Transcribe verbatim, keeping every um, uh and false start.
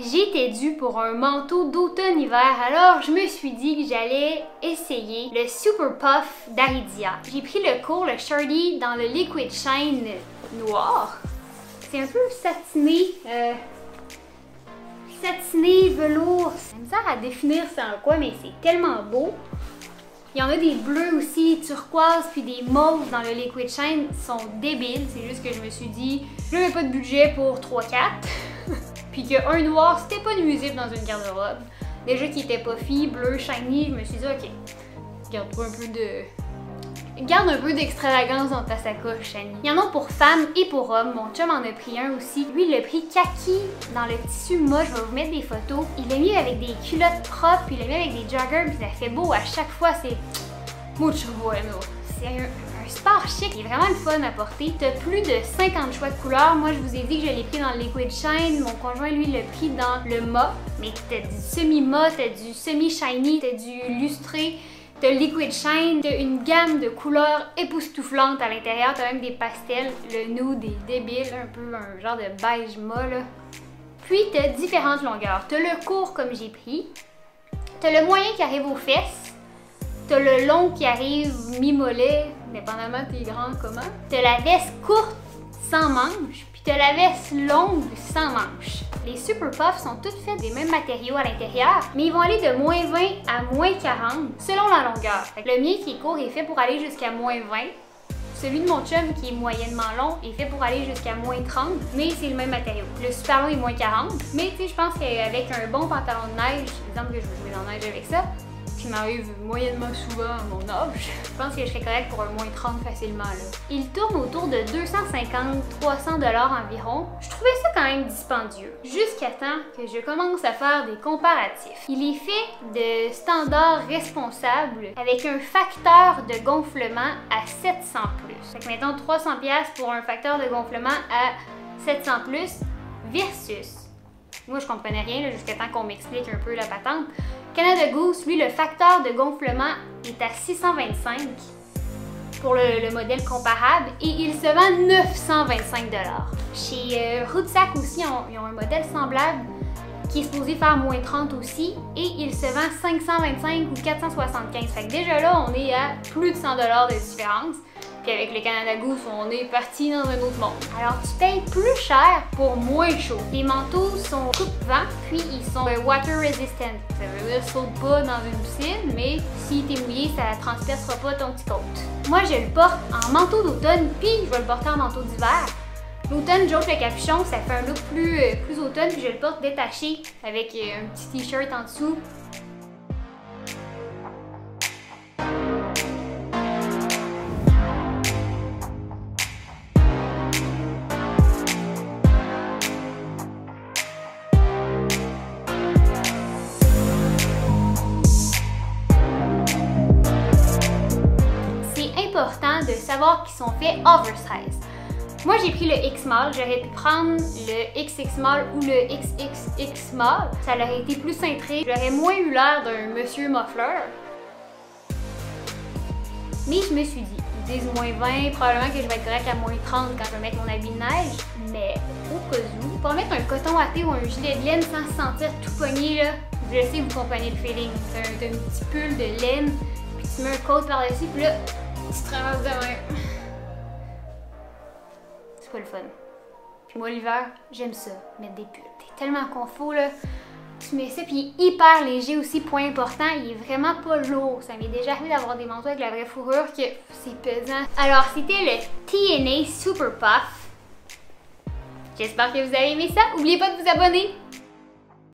j'étais due pour un manteau d'automne-hiver, alors je me suis dit que j'allais essayer le Super Puff d'Aridia. J'ai pris le cours, le Shorty, dans le Liquid Shine noir. C'est un peu satiné, euh, satiné, velours. J'ai misère à définir c'est en quoi, mais c'est tellement beau. Il y en a des bleus aussi, turquoise, puis des mauves dans le Liquid Shine sont débiles. C'est juste que je me suis dit, je n'avais pas de budget pour trois quatre. Puis qu'un noir, c'était pas nuisible dans une garde-robe. Déjà qu'il était puffy, bleu, shiny, je me suis dit, ok, garde-toi un peu de... garde un peu d'extravagance dans ta sacoche, shiny. Il y en a pour femmes et pour hommes. Mon chum en a pris un aussi. Lui, il l'a pris kaki dans le tissu moche. Je vais vous mettre des photos. Il l'a mis avec des culottes propres, puis il l'a mis avec des joggers, puis ça fait beau. À chaque fois, c'est... mucho bueno. C'est un... un sport chic, il est vraiment le fun à porter. T'as plus de cinquante choix de couleurs. Moi, je vous ai dit que je l'ai pris dans le Liquid Shine. Mon conjoint, lui, l'a pris dans le mat. Mais t'as du semi-mat, t'as du semi-shiny, t'as du lustré, t'as le Liquid Shine, t'as une gamme de couleurs époustouflantes à l'intérieur. T'as même des pastels, le nude est débile, un peu un genre de beige mat, là. Puis t'as différentes longueurs. T'as le court comme j'ai pris, t'as le moyen qui arrive aux fesses, t'as le long qui arrive mi-mollet, dépendamment de tes grands comment. T'as la veste courte sans manches, puis t'as la veste longue sans manches. Les Super Puffs sont toutes faites des mêmes matériaux à l'intérieur, mais ils vont aller de moins vingt à moins quarante selon la longueur. Le mien qui est court est fait pour aller jusqu'à moins vingt. Celui de mon chum qui est moyennement long est fait pour aller jusqu'à moins trente, mais c'est le même matériau. Le super long est moins quarante, mais tu sais, je pense qu'avec un bon pantalon de neige, par exemple que je veux jouer dans la neige avec ça, qui m'arrive moyennement souvent à mon âge, je pense que je serais correcte pour un moins trente facilement là. Il tourne autour de deux cent cinquante à trois cents dollars environ. Je trouvais ça quand même dispendieux, jusqu'à temps que je commence à faire des comparatifs. Il est fait de standards responsables avec un facteur de gonflement à sept cents plus. Fait que mettons trois cents piastres pour un facteur de gonflement à sept cents plus versus... Moi, je comprenais rien jusqu'à temps qu'on m'explique un peu la patente. Canada Goose, lui, le facteur de gonflement est à six cent vingt-cinq pour le, le modèle comparable et il se vend neuf cent vingt-cinq dollars. Chez euh, Routesac aussi, on, ils ont un modèle semblable qui est supposé faire moins trente aussi et il se vend cinq cent vingt-cinq ou quatre cent soixante-quinze. Fait que déjà là, on est à plus de cent dollars de différence. Puis avec le Canada Goose, on est parti dans un autre monde. Alors tu payes plus cher pour moins chaud. Les manteaux sont coupe-vent, puis ils sont water resistant. Ça veut dire saute pas dans une piscine, mais si t'es mouillé, ça transpercera pas ton petit coat. Moi, je le porte en manteau d'automne, puis je vais le porter en manteau d'hiver. L'automne, j'ôte le capuchon, ça fait un look plus, euh, plus automne, puis je le porte détaché avec euh, un petit t-shirt en dessous. De savoir qu'ils sont faits oversize. Moi, j'ai pris le X-Mall, j'aurais pu prendre le X X Mall ou le X X X Mall. Ça aurait été plus cintré, j'aurais moins eu l'air d'un monsieur muffler. Mais je me suis dit, ils disent moins vingt, probablement que je vais être correcte à moins trente quand je vais mettre mon habit de neige. Mais au cas où, pour mettre un coton à thé ou un gilet de laine sans se sentir tout pogné, là, je sais que vous comprenez le feeling. T'as un, un petit pull de laine, puis tu mets un coat par-dessus, puis là, tu traverses de même. C'est pas le fun. Puis moi, l'hiver, j'aime ça, mettre des pulls. T'es tellement confort, là. Tu mets ça, puis il est hyper léger aussi, point important. Il est vraiment pas lourd. Ça m'est déjà arrivé d'avoir des manteaux avec la vraie fourrure que c'est pesant. Alors, c'était le T N A Super Puff. J'espère que vous avez aimé ça. N'oubliez pas de vous abonner.